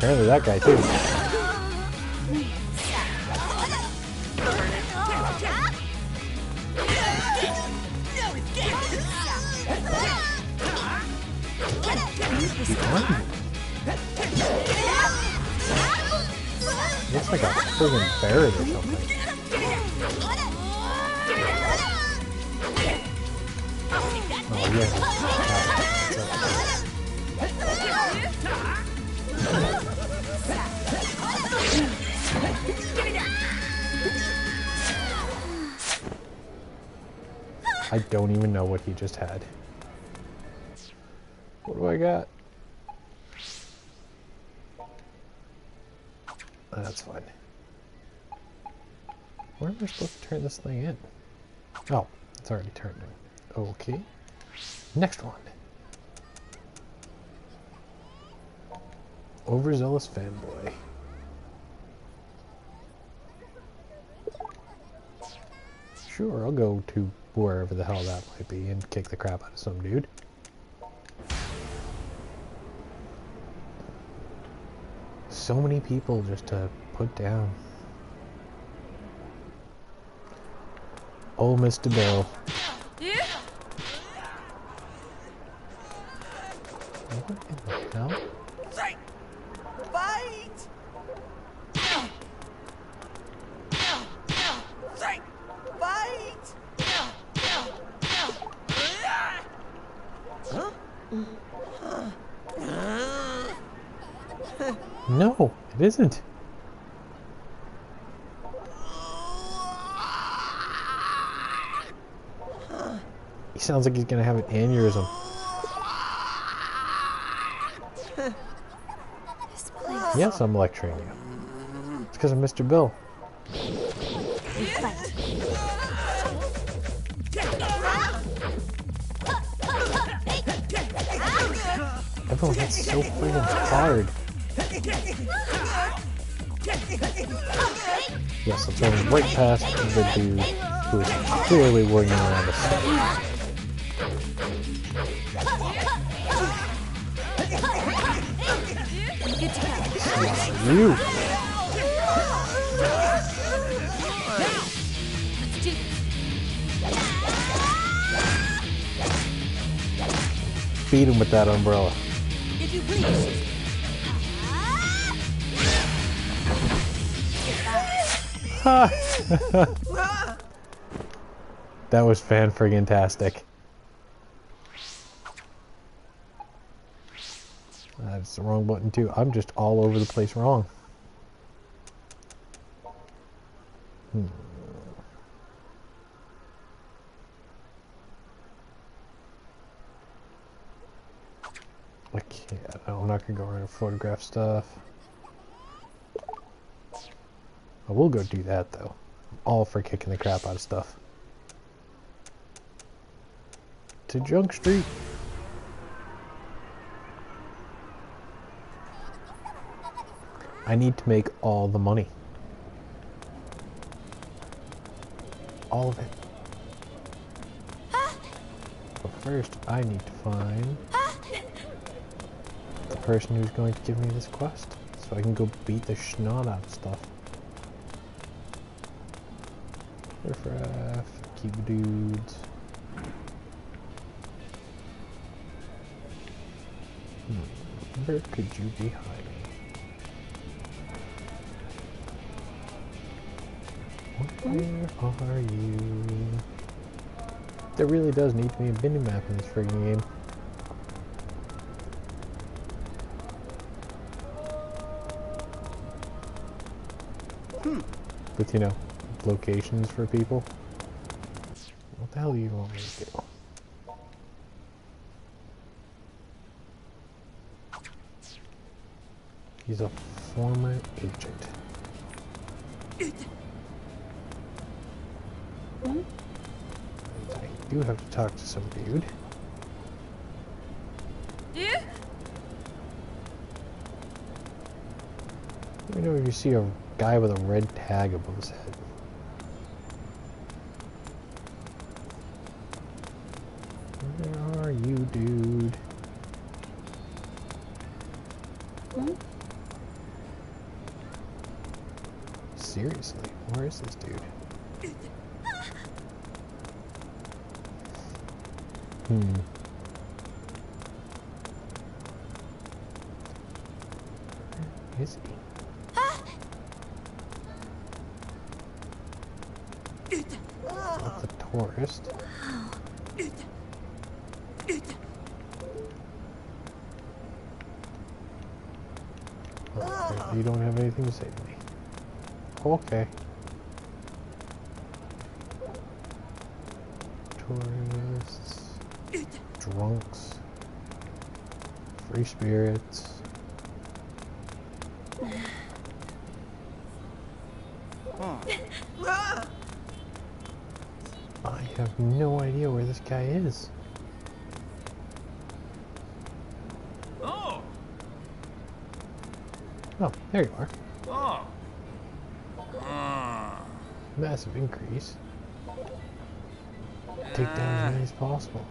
Apparently that guy too. Looks like a friggin' bird or something. Oh yeah. I don't even know what he just had. What do I got? That's fine. Where am I supposed to turn this thing in? Oh, it's already turned in. Okay. Next one. Overzealous fanboy. Sure, I'll go to wherever the hell that might be and kick the crap out of some dude. So many people just to put down. Oh, Mr. Bill. What in the hell? No, it isn't. He sounds like he's gonna have an aneurysm. Yes, I'm lecturing you. It's because of Mr. Bill. Everyone gets so freaking hard. Yes, I'm going right past the dude who is clearly working around us. Wow, you! Beat him with that umbrella. If you please. That was fan-friggin-tastic. That's the wrong button too. I'm just all over the place wrong. I can't. I'm not gonna go around and photograph stuff. I will go do that though. I'm all for kicking the crap out of stuff. To Junk Street. I need to make all the money. All of it. But first, I need to find the person who's going to give me this quest so I can go beat the snot out of stuff. Riffraff, cube dudes. Where could you be hiding? Where are you? There really does need to be a mini-map in this friggin' game. But you know, locations for people. What the hell do you want me to do? He's a former agent. I do have to talk to some dude. Let me know if you see a guy with a red tag above his head. Where are you, dude? Seriously, where is this dude? Where is he? Not the tourist. Okay, you don't have anything to say to me. Okay. Tourists, drunks, free spirits. I have no idea where this guy is. Oh, there you are. Massive increase. Take down as many as possible.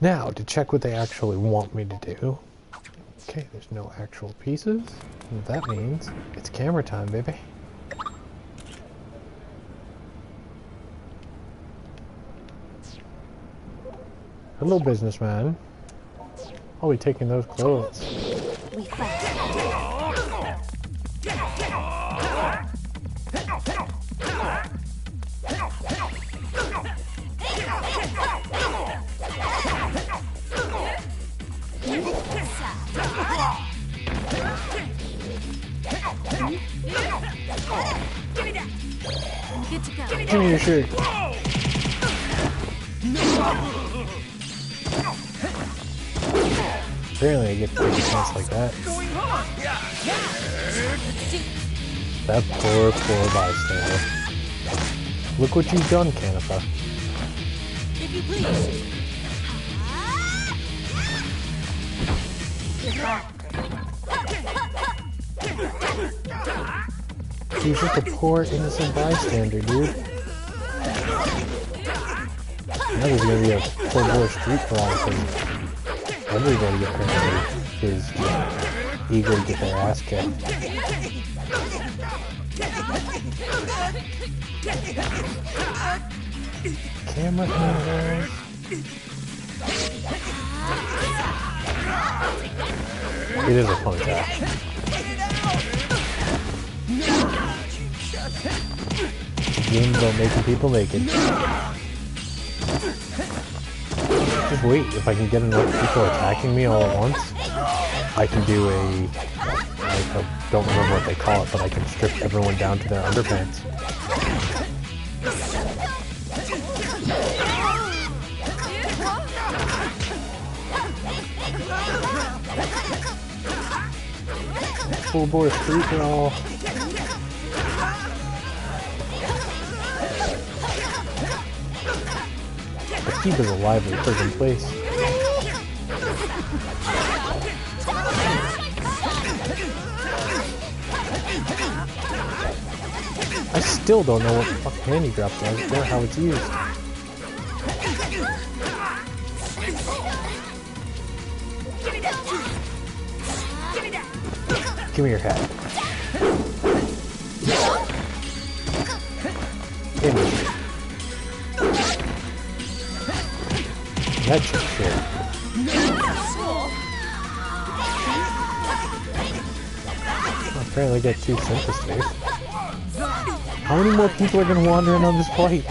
Now, to check what they actually want me to do. Okay, there's no actual pieces. That means it's camera time, baby. Hello, businessman. I'll be taking those clothes. We fight. Give me your shirt. Apparently I get free defense like that. That poor bystander. Look what you've done, Canifa. If you please. You're just a poor innocent bystander, dude. Now there's gonna be a poor boy street philosophy. Everybody is eager to get their ass kicked. Camera handlers. It is a punk ass. Games about making people naked. Just wait, if I can get enough people attacking me all at once, I can do a, I don't remember what they call it, but I can strip everyone down to their underpants. Full bore street and all. Akiba's a lively friggin' place. I still don't know what the fuck handy drop does or how it's used. Give me your hat. Give me. That's your shit. Well, apparently I got two synthesizers. How many more people are gonna wander in on this flight?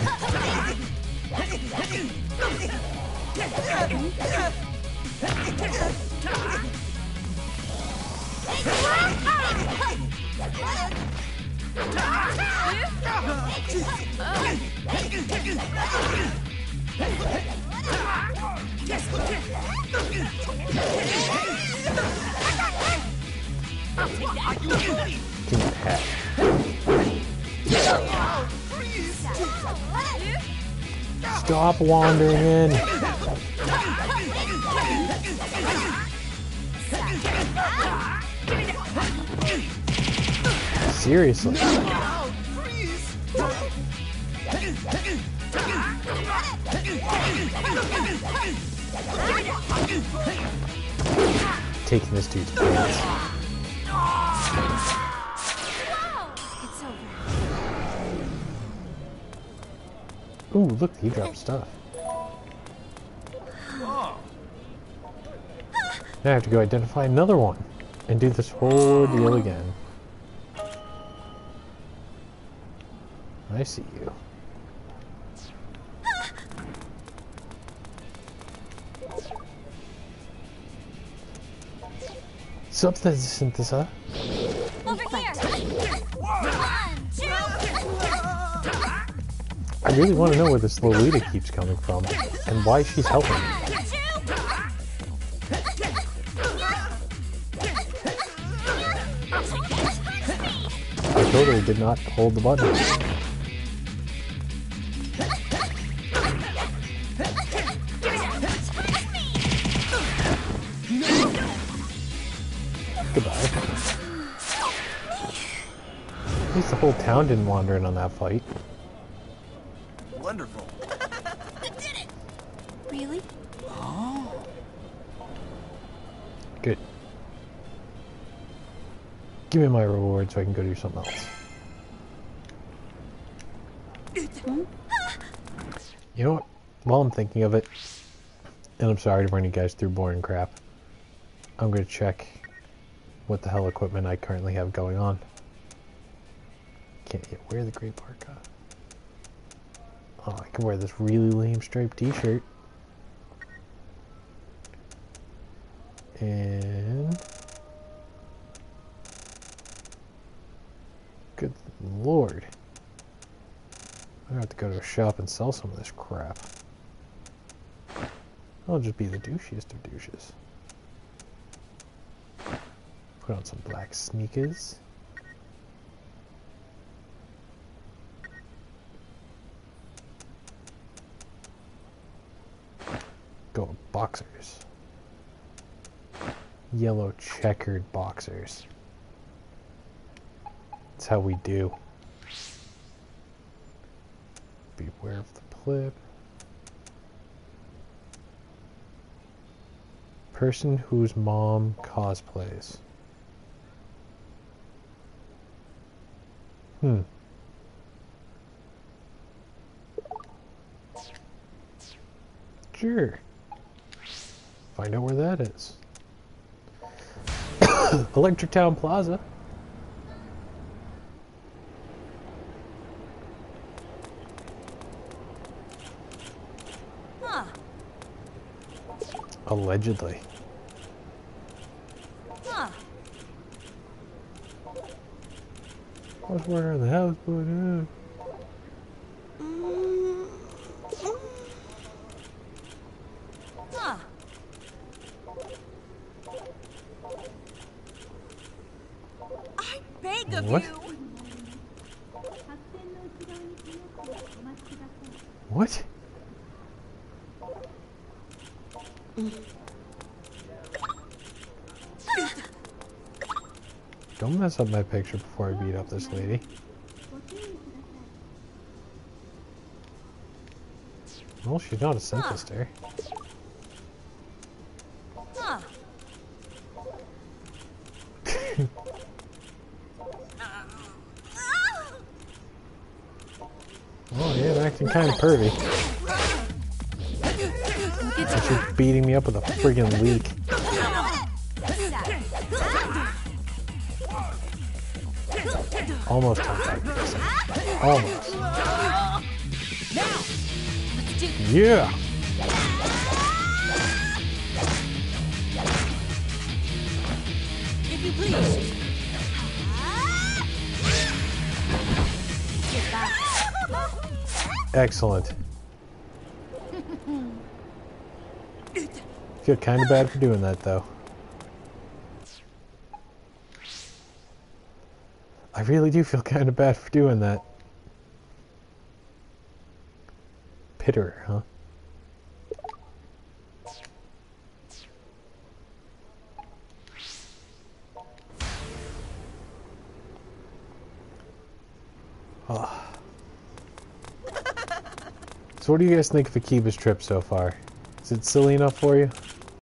Stop wandering in. Seriously. taking this dude's pants. Ooh, look, he dropped stuff. Now I have to go identify another one and do this whole deal again. I see you. Substance synthesizer. Over here. One, two. I really want to know where this Lolita keeps coming from and why she's helping me. I totally did not hold the button. Goodbye. At least the whole town didn't wander in on that fight. Wonderful. We did it. Really? Oh. Good. Give me my reward so I can go do something else. You know what? While I'm thinking of it, and I'm sorry to bring you guys through boring crap, I'm going to check what the hell equipment I currently have going on. Can't yet wear the gray parka. Oh, I can wear this really lame striped t-shirt. And... good lord. I have to go to a shop and sell some of this crap. I'll just be the douchiest of douches. Put on some black sneakers. Go with boxers. Yellow checkered boxers. That's how we do. Beware of the plib. Person whose mom cosplays. Sure. Find out where that is. Electric Town Plaza. Allegedly. I was wearing the house, but I beg of you. What? Don't mess up my picture before I beat up this lady. Well, she's not a synthesizer. Oh yeah, they're acting kind of pervy. And she's beating me up with a friggin' leak. Almost time. Almost. Yeah! If you please. Excellent. Feel kind of bad for doing that though. I really do feel kind of bad for doing that. Pitterer, huh? Oh. So what do you guys think of Akiba's Trip so far? Is it silly enough for you?